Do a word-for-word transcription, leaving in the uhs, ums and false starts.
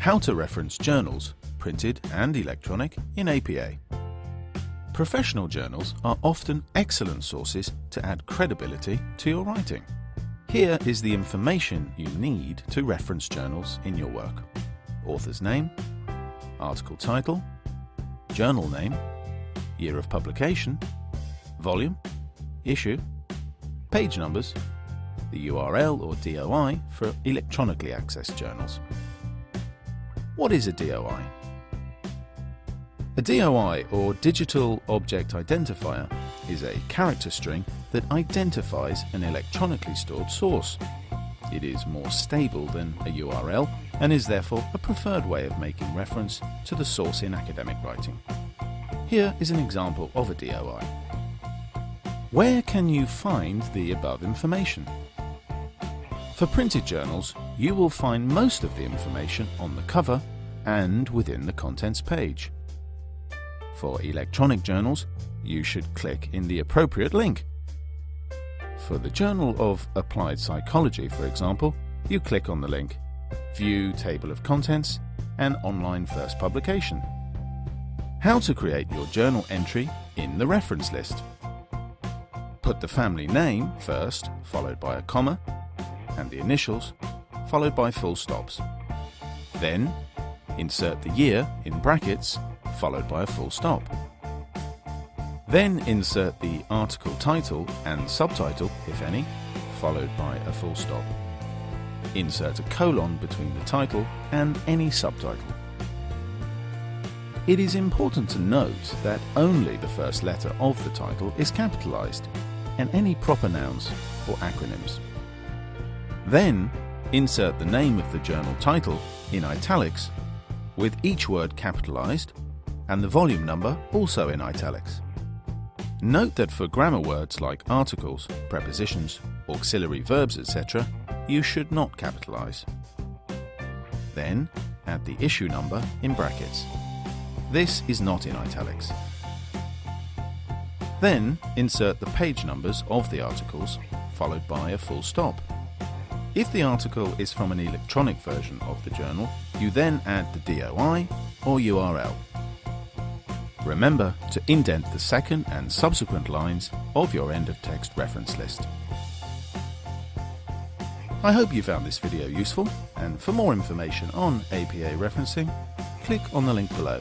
How to reference journals, printed and electronic, in A P A. Professional journals are often excellent sources to add credibility to your writing. Here is the information you need to reference journals in your work. Author's name, article title, journal name, year of publication, volume, issue, page numbers, the U R L or D O I for electronically accessed journals. What is a D O I? A D O I, or Digital Object Identifier, is a character string that identifies an electronically stored source. It is more stable than a U R L and is therefore a preferred way of making reference to the source in academic writing. Here is an example of a D O I. Where can you find the above information? For printed journals, you will find most of the information on the cover and within the contents page. For electronic journals, you should click in the appropriate link. For the Journal of Applied Psychology, for example, you click on the link View Table of Contents and Online First Publication. How to create your journal entry in the reference list. Put the family name first, followed by a comma, and the initials, followed by full stops. Then, insert the year in brackets, followed by a full stop. Then insert the article title and subtitle, if any, followed by a full stop. Insert a colon between the title and any subtitle. It is important to note that only the first letter of the title is capitalized, and any proper nouns or acronyms. Then, insert the name of the journal title in italics, with each word capitalized, and the volume number also in italics. Note that for grammar words like articles, prepositions, auxiliary verbs, et cetera, you should not capitalize. Then, add the issue number in brackets. This is not in italics. Then insert the page numbers of the articles, followed by a full stop. If the article is from an electronic version of the journal, you then add the D O I or U R L. Remember to indent the second and subsequent lines of your end of text reference list. I hope you found this video useful, and for more information on A P A referencing, click on the link below.